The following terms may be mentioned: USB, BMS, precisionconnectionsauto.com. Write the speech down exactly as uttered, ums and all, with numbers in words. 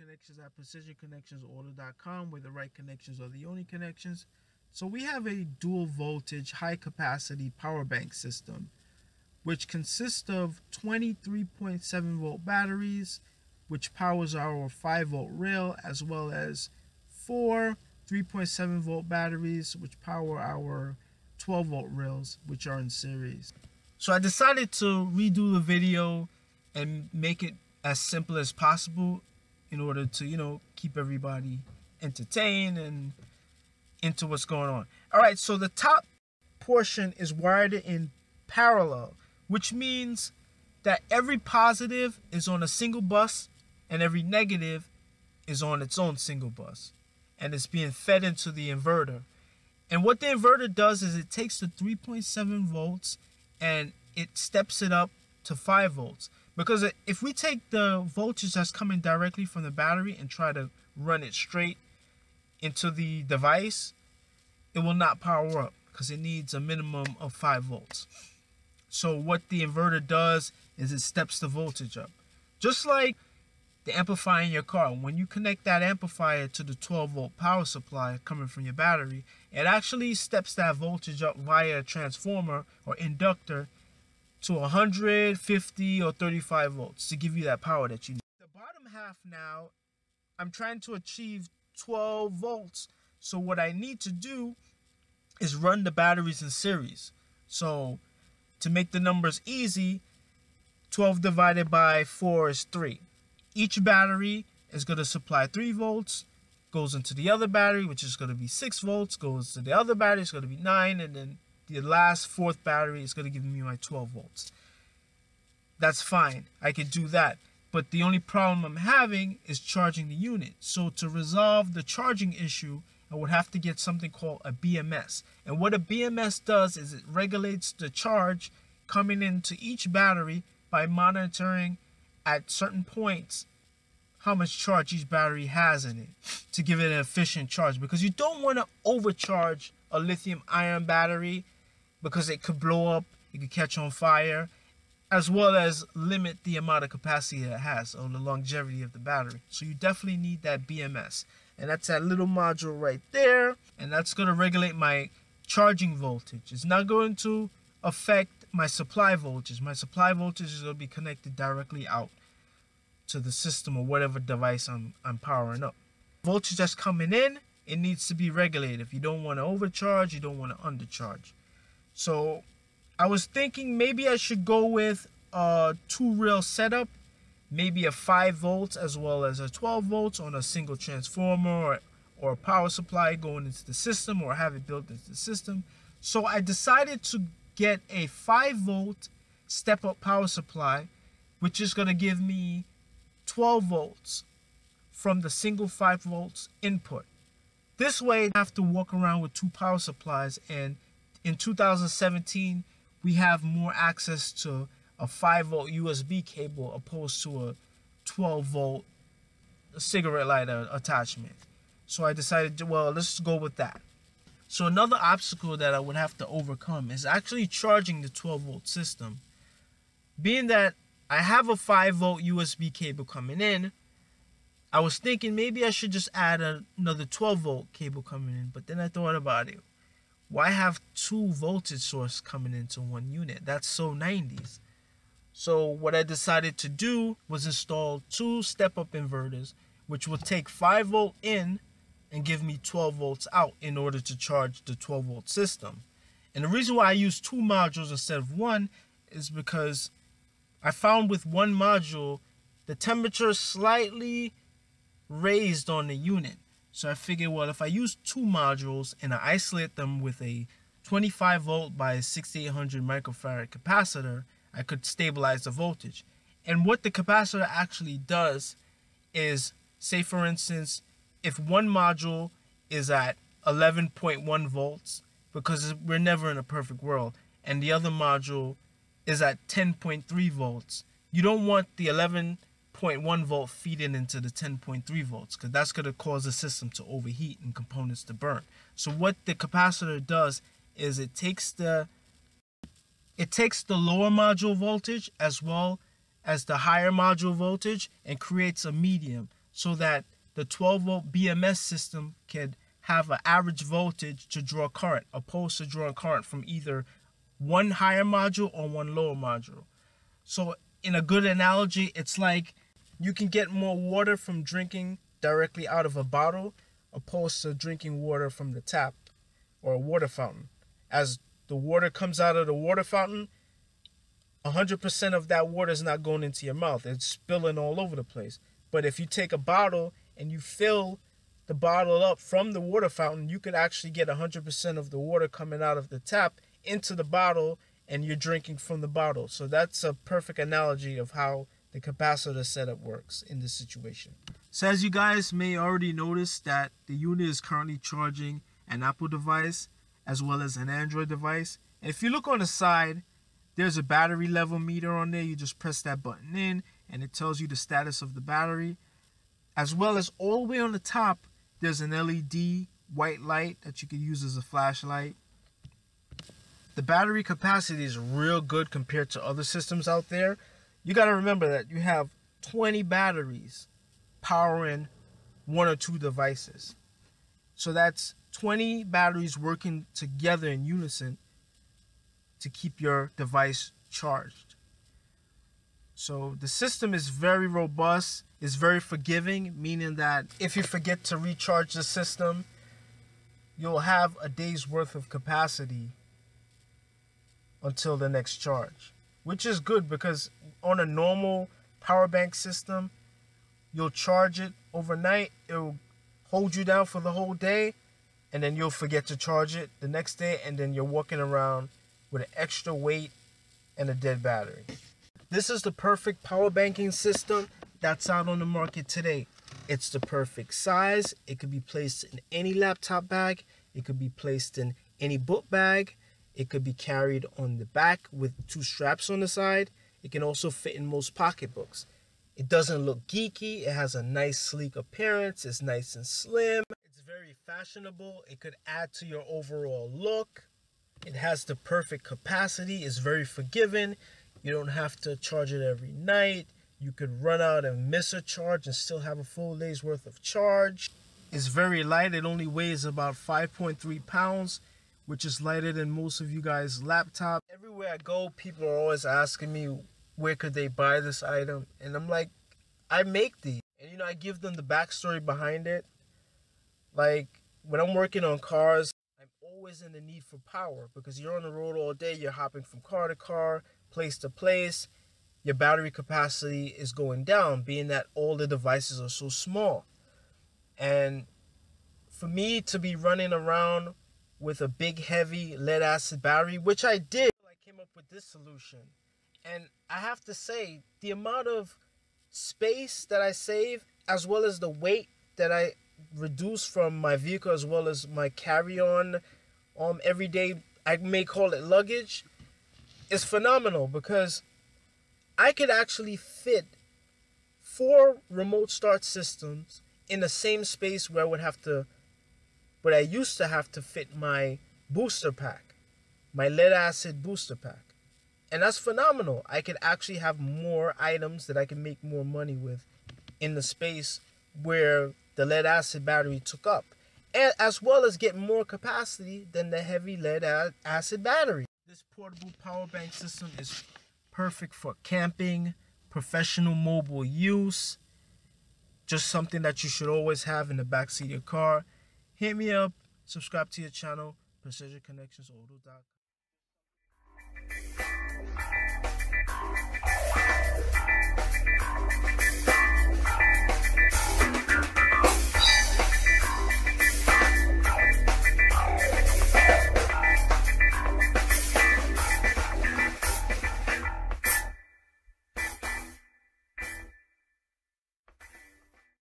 connections at precision connections auto dot com, where the right connections are the only connections. So we have a dual voltage high capacity power bank system, which consists of twenty-three point seven volt batteries, which powers our five volt rail, as well as four three point seven volt batteries, which power our twelve volt rails, which are in series. So I decided to redo the video and make it as simple as possible in order to, you know, keep everybody entertained and into what's going on. All right, so the top portion is wired in parallel, which means that every positive is on a single bus and every negative is on its own single bus, and it's being fed into the inverter. And what the inverter does is it takes the three point seven volts and it steps it up to five volts. Because if we take the voltage that's coming directly from the battery and try to run it straight into the device, it will not power up because it needs a minimum of five volts. So what the inverter does is it steps the voltage up. Just like the amplifier in your car, when you connect that amplifier to the twelve volt power supply coming from your battery, it actually steps that voltage up via a transformer or inductor to one hundred fifty or thirty-five volts to give you that power that you need. The bottom half now, I'm trying to achieve twelve volts. So what I need to do is run the batteries in series. So to make the numbers easy, twelve divided by four is three. Each battery is going to supply three volts, goes into the other battery, which is going to be six volts, goes to the other battery, it's going to be nine, and then the last fourth battery is going to give me my twelve volts. That's fine, I can do that. But the only problem I'm having is charging the unit. So to resolve the charging issue, I would have to get something called a B M S. And what a B M S does is it regulates the charge coming into each battery by monitoring at certain points how much charge each battery has in it to give it an efficient charge, because you don't want to overcharge a lithium ion battery because it could blow up, it could catch on fire, as well as limit the amount of capacity it has or the longevity of the battery. So you definitely need that B M S, and that's that little module right there, and that's going to regulate my charging voltage. It's not going to affect my supply voltage. My supply voltage is going to be connected directly out to the system or whatever device I'm, I'm powering up. Voltage that's coming in, it needs to be regulated. If you don't want to overcharge, you don't want to undercharge. So I was thinking maybe I should go with a two rail setup, maybe a five volts as well as a twelve volts on a single transformer or, or a power supply going into the system, or have it built into the system. So I decided to get a five volt step up power supply, which is going to give me twelve volts from the single five volts input. This way I have to walk around with two power supplies, and in two thousand seventeen we have more access to a five volt U S B cable opposed to a twelve volt cigarette lighter attachment. So I decided, well, let's go with that. So another obstacle that I would have to overcome is actually charging the twelve volt system. Being that I have a five volt U S B cable coming in, I was thinking maybe I should just add another twelve volt cable coming in, but then I thought about it. Why have two voltage sources coming into one unit? That's so nineties. So what I decided to do was install two step-up inverters, which will take five volt in and give me twelve volts out in order to charge the twelve volt system. And the reason why I use two modules instead of one is because I found with one module the temperature slightly raised on the unit. So I figured, well, if I use two modules and I isolate them with a twenty-five volt by sixty-eight hundred microfarad capacitor, I could stabilize the voltage. And what the capacitor actually does is, say for instance, if one module is at eleven point one volts, because we're never in a perfect world, and the other module is at ten point three volts, you don't want the eleven point one volt feeding into the ten point three volts, because that's going to cause the system to overheat and components to burn. So what the capacitor does is it takes the it takes the lower module voltage as well as the higher module voltage and creates a medium. so that the twelve volt B M S system can have an average voltage to draw current, opposed to drawing current from either one higher module or one lower module. So in a good analogy, it's like you can get more water from drinking directly out of a bottle opposed to drinking water from the tap or a water fountain. As the water comes out of the water fountain, one hundred percent of that water is not going into your mouth. It's spilling all over the place. But if you take a bottle and you fill the bottle up from the water fountain, you could actually get one hundred percent of the water coming out of the tap into the bottle, and you're drinking from the bottle. So that's a perfect analogy of how the capacitor setup works in this situation. So as you guys may already notice, that the unit is currently charging an Apple device as well as an Android device. And if you look on the side, there's a battery level meter on there. You just press that button in and it tells you the status of the battery, as well as all the way on the top there's an L E D white light that you can use as a flashlight. The battery capacity is real good compared to other systems out there. You got to remember that you have twenty batteries powering one or two devices, so that's twenty batteries working together in unison to keep your device charged. So the system is very robust, it's very forgiving, meaning that if you forget to recharge the system, you'll have a day's worth of capacity until the next charge, which is good, because on a normal power bank system, you'll charge it overnight, it'll hold you down for the whole day, and then you'll forget to charge it the next day, and then you're walking around with an extra weight and a dead battery. This is the perfect power banking system that's out on the market today. It's the perfect size. It could be placed in any laptop bag. It could be placed in any book bag. It could be carried on the back with two straps on the side. It can also fit in most pocketbooks. It doesn't look geeky. It has a nice sleek appearance. It's nice and slim. It's very fashionable. It could add to your overall look. It has the perfect capacity. It's very forgiving. You don't have to charge it every night. You could run out and miss a charge and still have a full day's worth of charge. It's very light. It only weighs about five point three pounds, which is lighter than most of you guys' laptop. Everywhere I go, people are always asking me, where could they buy this item? And I'm like, I make these. And you know, I give them the backstory behind it. Like, when I'm working on cars, I'm always in the need for power, because you're on the road all day, you're hopping from car to car, place to place. Your battery capacity is going down, being that all the devices are so small. And for me to be running around with a big heavy lead acid battery, which I did, I came up with this solution. And I have to say, the amount of space that I save, as well as the weight that I reduce from my vehicle, as well as my carry-on, um, every day, I may call it luggage, is phenomenal, because I could actually fit four remote start systems in the same space where I would have to But I used to have to fit my booster pack, my lead acid booster pack. And that's phenomenal. I could actually have more items that I can make more money with in the space where the lead acid battery took up, and as well as get more capacity than the heavy lead acid battery. This portable power bank system is perfect for camping, professional mobile use, just something that you should always have in the backseat of your car. Hit me up, subscribe to your channel, precision connections auto dot com.